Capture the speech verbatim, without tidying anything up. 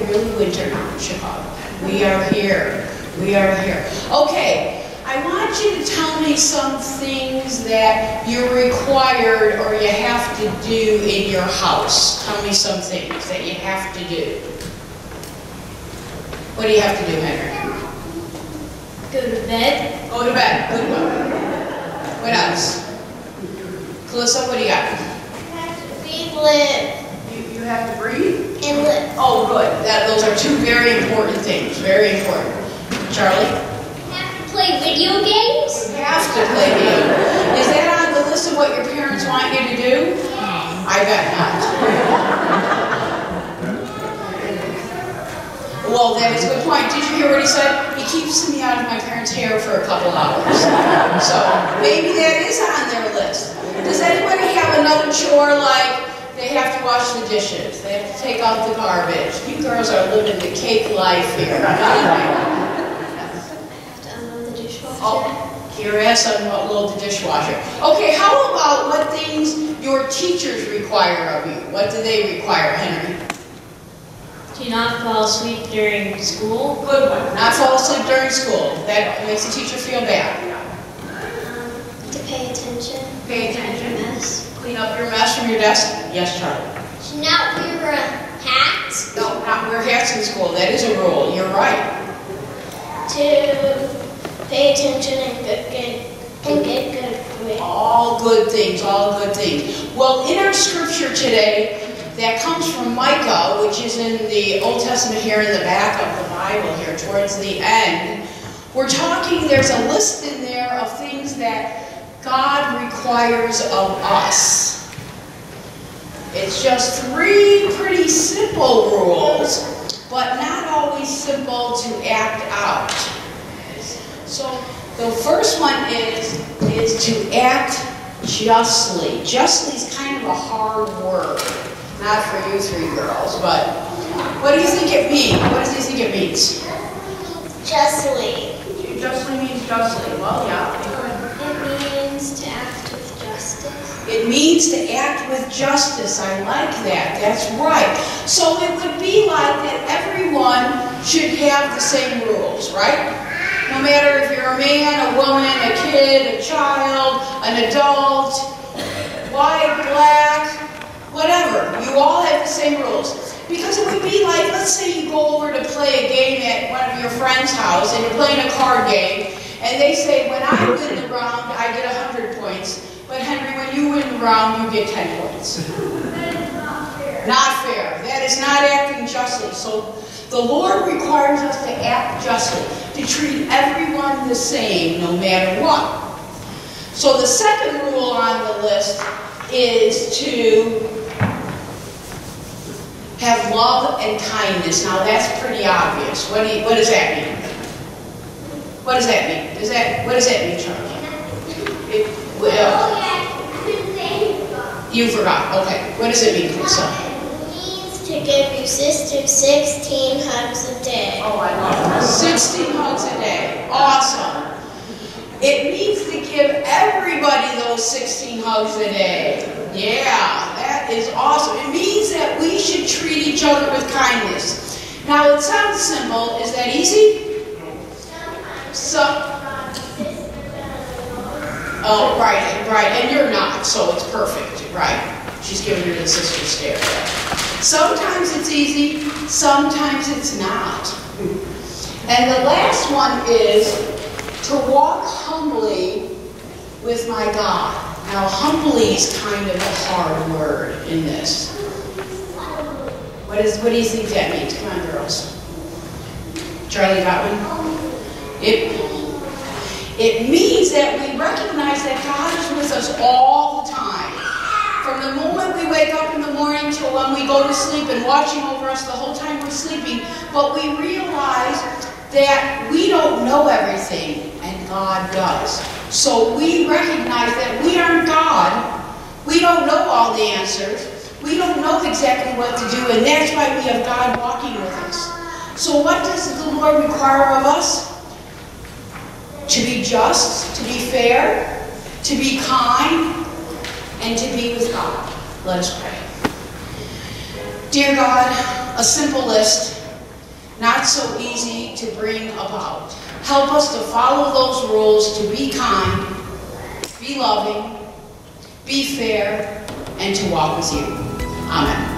it really winter now in Chicago. We are here. We are here. Okay, I want you to tell me some things that you're required or you have to do in your house. Tell me some things that you have to do. What do you have to do, Henry? Go to bed. Go to bed. Good one. What else? Calissa, what do you got? You have to breathe. Live. You, you have to breathe? And live. Oh, good. That, those are two very important things. Very important. Charlie? You have to play video games? You have to play video games. Is that on the list of what your parents want you to do? Yes. I bet not. Well, that is a good point. Did you hear what he said? He keeps me out of my parents' hair for a couple hours. So maybe that is on their list. Does anybody have another chore like they have to wash the dishes, they have to take out the garbage? You girls are living the cake life here. Oh, your ass unload the dishwasher. Okay, how about what things your teachers require of you? What do they require, Henry? Do not fall asleep during school. Good one. Not fall asleep during school. That makes the teacher feel bad. Um, to pay attention. Pay attention. Clean up your mess. Clean up your mess from your desk. Yes, Charlie. Do not wear a hat. No, not wear hats in school. That is a rule. You're right. To pay attention and get, get, and get good grades. All good things, all good things. Well, in our scripture today, that comes from Micah, which is in the Old Testament here in the back of the Bible here, towards the end. We're talking, there's a list in there of things that God requires of us. It's just three pretty simple rules, but not always simple to act out. So the first one is, is to act justly. Justly is kind of a hard word. Not for you three girls, but what do you think it means? What do you think it means? Justly. Justly means justly. Well, yeah. It means to act with justice. It means to act with justice. I like that. That's right. So it would be like that everyone should have the same rules, right? No matter if you're a man, a woman, a kid, a child, an adult, white, black, whatever. You all have the same rules. Because it would be like, let's say you go over to play a game at one of your friend's house and you're playing a card game, and they say, when I win the round, I get one hundred points, but Henry, when you win the round, you get ten points. That is not fair. Not fair. That is not acting justly. So the Lord requires us to act justly, to treat everyone the same, no matter what. So the second rule on the list is to have love and kindness. Now that's pretty obvious. What do you, what does that mean? What does that mean? Does that, what does that mean, Charlie? It will. You forgot. Okay. What does it mean, Calissa? To give your sister sixteen hugs a day. Oh, I love that. sixteen hugs a day. Awesome. It means to give everybody those sixteen hugs a day. Yeah, that is awesome. It means that we should treat each other with kindness. Now, it sounds simple. Is that easy? So, oh, right, right. And you're not, so it's perfect, right? She's giving her the sister stare. Sometimes it's easy, sometimes it's not. And the last one is to walk humbly with my God. Now, humbly is kind of a hard word in this. What is? What do you think that means? Come on, girls. Charlie got one? It, it means that we recognize that God is with us all the time. From the moment we wake up in the morning till when we go to sleep and watching over us the whole time we're sleeping, but we realize that we don't know everything and God does. So we recognize that we aren't God, we don't know all the answers, we don't know exactly what to do, and that's why we have God walking with us. So what does the Lord require of us? To be just, to be fair, to be kind, and to be with God. Let us pray. Dear God, a simple list, not so easy to bring about. Help us to follow those rules, to be kind, be loving, be fair, and to walk with you. Amen.